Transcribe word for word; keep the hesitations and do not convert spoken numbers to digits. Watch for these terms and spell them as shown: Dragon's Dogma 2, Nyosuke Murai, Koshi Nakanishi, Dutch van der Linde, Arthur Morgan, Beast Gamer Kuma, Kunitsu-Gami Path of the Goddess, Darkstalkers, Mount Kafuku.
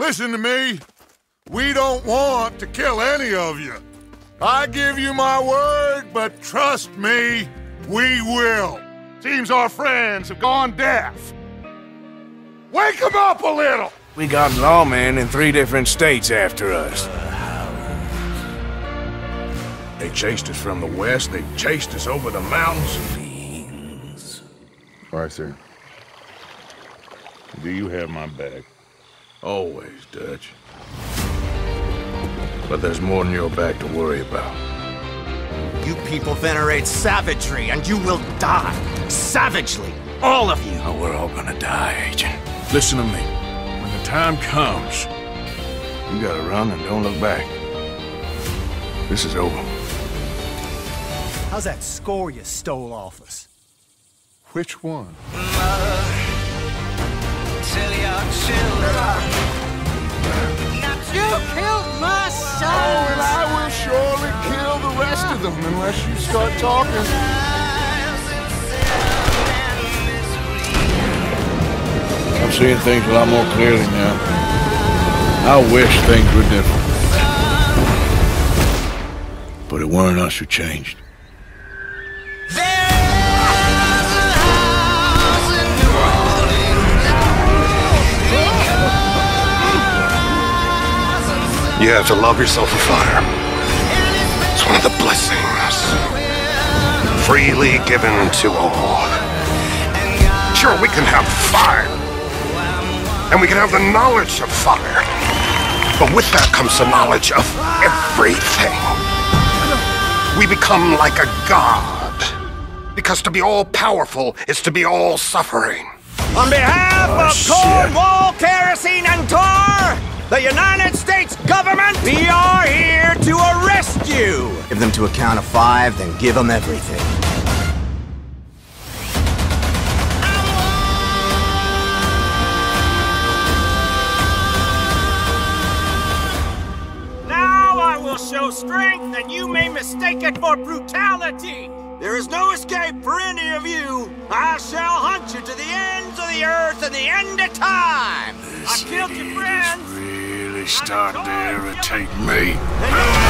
Listen to me. We don't want to kill any of you. I give you my word, but trust me, we will. Seems our friends have gone deaf. Wake them up a little! We got lawmen in three different states after us. They chased us from the west, they chased us over the mountains. Beans. Arthur, do you have my back? Always, Dutch. But there's more than your back to worry about. You people venerate savagery, and you will die. Savagely. All of you. Oh, we're all gonna die, Agent. Listen to me. When the time comes, you gotta run and don't look back. This is over. How's that score you stole off us? Which one? Mother, tell your children. You killed my son! Oh, and I will surely kill the rest of them unless you start talking. I'm seeing things a lot more clearly now. I wish things were different. But it weren't us who changed. You have to love yourself a fire. It's one of the blessings. Freely given to all. Sure, we can have fire. And we can have the knowledge of fire. But with that comes the knowledge of everything. We become like a god, because to be all-powerful is to be all-suffering. On behalf oh, of Cornwall, Kerosene, and Tar, the United States government, we are here to arrest you! Give them to a count of five, then give them everything. Show strength, and you may mistake it for brutality. There is no escape for any of you. I shall hunt you to the ends of the earth and the end of time. This I killed your friends. Really starting to irritate me.